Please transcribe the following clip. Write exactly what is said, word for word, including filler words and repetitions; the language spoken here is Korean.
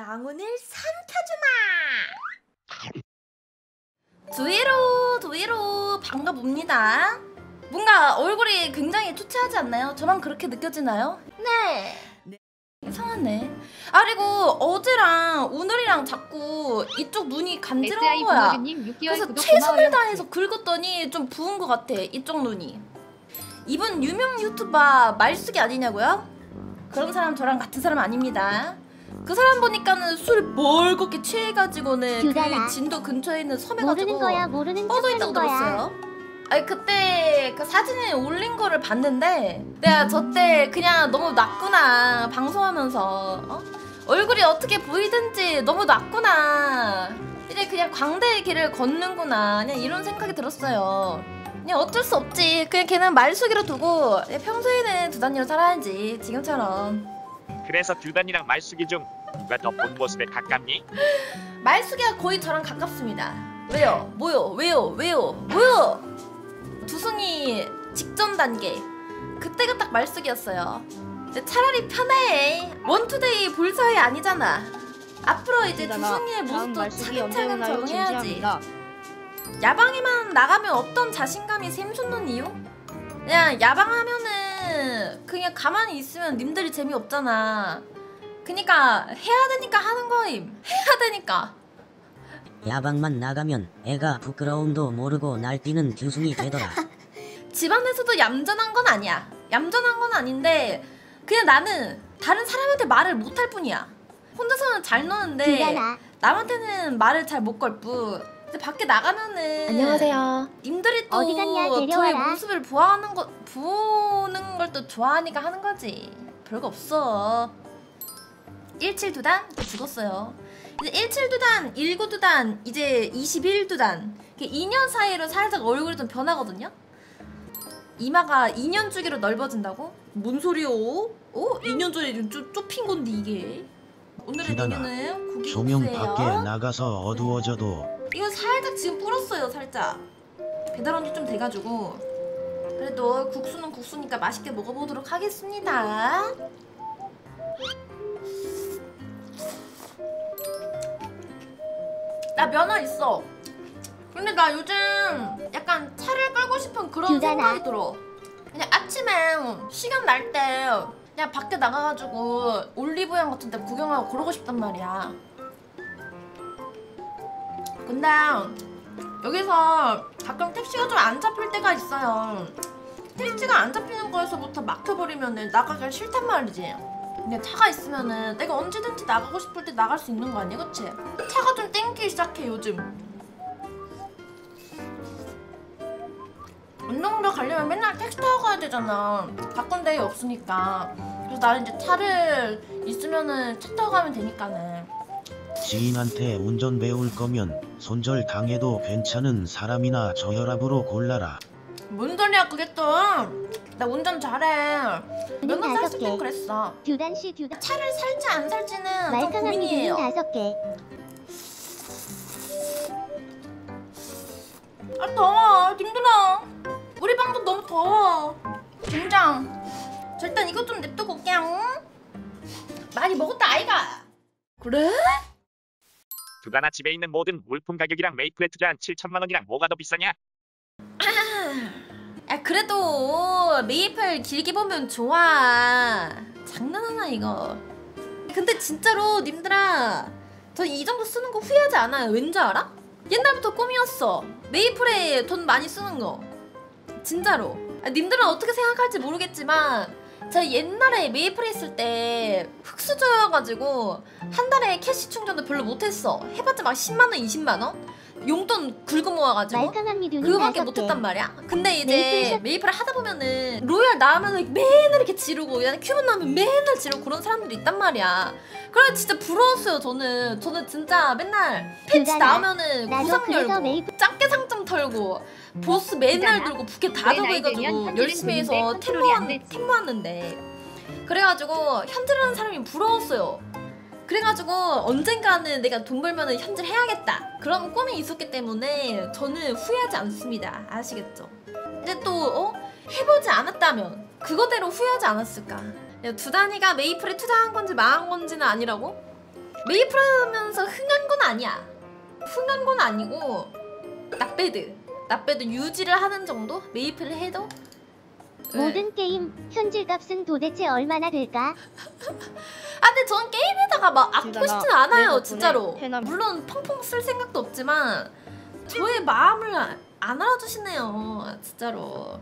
양훈을 삼켜주마! 두이로 두이로 반가봅니다. 뭔가 얼굴이 굉장히 초췌하지 않나요? 저만 그렇게 느껴지나요? 네. 네. 이상하네. 아 그리고 어제랑 오늘이랑 자꾸 이쪽 눈이 간지러운 거야. 그래서 최선을 다해서 긁었더니 좀 부은 것 같아. 이쪽 눈이. 이분 유명 유튜버 말숙이 아니냐고요? 그런 사람 저랑 같은 사람 아닙니다. 그 사람 보니까는 술을 멀겋게 취해가지고는 그 진도 근처에 있는 섬에 가지고 뻗어있다고 들었어요. 아니 그때 그 사진에 올린 거를 봤는데 내가 저때 그냥 너무 낮구나 방송하면서 어? 얼굴이 어떻게 보이든지 너무 낮구나 이제 그냥 광대의 길을 걷는구나 그냥 이런 생각이 들었어요. 그냥 어쩔 수 없지. 그냥 걔는 말숙이로 두고 평소에는 두단이로 살아야지 지금처럼. 그래서 듀단이랑 말숙이 중 누가 더 본 모습에 가깝니? 말숙이가 거의 저랑 가깝습니다. 왜요? 뭐요? 왜요? 왜요? 뭐요? 두순이 직전 단계 그때가 딱 말숙이였어요. 근데 차라리 편해. 원투데이 볼 사이 아니잖아. 앞으로 이제 두순이의 모습도 차근차근 적응해야지. 야방에만 나가면 어떤 자신감이 샘솟는 이유? 그냥 야방하면은 그냥 가만히 있으면 님들이 재미없잖아. 그니까 해야 되니까 하는 거임. 해야 되니까. 야방만 나가면 애가 부끄러움도 모르고 날뛰는 듀순이 되더라. 집안에서도 얌전한 건 아니야. 얌전한 건 아닌데 그냥 나는 다른 사람한테 말을 못할 뿐이야. 혼자서는 잘 노는데 남한테는 말을 잘 못 걸 뿐. 근데 밖에 나가면은 안녕하세요. 님들이 또 어디 갔냐, 저의 모습을 보아하는 거, 보는 걸 또 좋아하니까 하는 거지. 별거 없어. 일칠두단 또 죽었어요. 이제 일칠두단, 일구두단, 이제 이십일두단. 이 년 사이로 살짝 얼굴이 좀 변하거든요. 이마가 이 년 주기로 넓어진다고? 뭔 소리요? 어? 이 년 전에 좀 좁힌 건데 이게. 오늘의 메뉴는 고기 조명 국수예요. 밖에 나가서 어두워져도. 이거 살짝 지금 불었어요. 살짝 배달온 지 좀 돼가지고 그래도 국수는 국수니까 맛있게 먹어보도록 하겠습니다. 나 면허 있어. 근데 나 요즘 약간 차를 끌고 싶은 그런 유자나. 생각이 들어. 그냥 아침에 시간 날 때 그냥 밖에 나가가지고 올리브영 같은 데 구경하고 그러고 싶단 말이야. 근데 여기서 가끔 택시가 좀 안 잡힐 때가 있어요. 택시가 안 잡히는 거에서부터 막혀버리면 나가기가 싫단 말이지. 근데 차가 있으면 내가 언제든지 나가고 싶을 때 나갈 수 있는 거 아니야, 그치? 차가 좀 땡기기 시작해, 요즘. 운동도 가려면 맨날 택시 타고 가야 되잖아. 가끔 데이 없으니까. 그래서 나는 이제 차를 있으면 차 타고 가면 되니까는. 지인한테 운전 배울 거면 손절 당해도 괜찮은 사람이나 저혈압으로 골라라. 뭔 소리야 그게 또? 나 운전 잘해. 면허 샀을 땐 그랬어. 듀단 씨 듀단. 차를 살지 안 살지는 좀 고민이에요. 다섯 개. 아 더워 힘들어. 우리 방도 너무 더워. 긴장. 저 일단 이것 좀 냅두고 올게요. 많이 먹었다 아이가. 그래? 두단아 집에 있는 모든 물품 가격이랑 메이플에 투자한 칠천만 원이랑 뭐가 더 비싸냐? 아, 야 그래도 메이플 길게 보면 좋아. 장난하나 이거. 근데 진짜로 님들아 전 이 정도 쓰는 거 후회하지 않아요. 왠지 알아? 옛날부터 꿈이었어. 메이플에 돈 많이 쓰는 거. 진짜로. 아, 님들은 어떻게 생각할지 모르겠지만 제가 옛날에 메이플에 있을 때 흑수저여가지고 한 달에 캐시 충전도 별로 못했어. 해봤자 막 십만 원, 이십만 원? 용돈 긁어 모아가지고 그거밖에 못했단 말이야. 근데 이제 메이플을 하다보면은 로얄 나오면서 맨날 이렇게 지르고 큐브 나오면 맨날 지르고 그런 사람들이 있단 말이야. 그래서 진짜 부러웠어요. 저는 저는 진짜 맨날 패치 나오면은 구상 열고 짱깨 상점 털고 보스 맨날 들고 부캐 다 들고 해가지고 열심히 해서 템 모았는데 그래가지고 현질하는 사람이 부러웠어요. 그래가지고 언젠가는 내가 돈 벌면은 현질해야겠다 그런 꿈이 있었기 때문에 저는 후회하지 않습니다. 아시겠죠? 근데 또 어? 해보지 않았다면 그거대로 후회하지 않았을까? 두단이가 메이플에 투자한 건지 망한 건지는 아니라고? 메이플하면서 흥한 건 아니야. 흥한 건 아니고 나배드 나배드 유지를 하는 정도? 메이플을 해도? 모든 응. 게임 현질값은 도대체 얼마나 될까? 아 근데 전 게임에다가 막 아끼고 싶진 않아요 진짜로. 물론 펑펑 쓸 생각도 없지만 저의 마음을 안 알아주시네요 진짜로.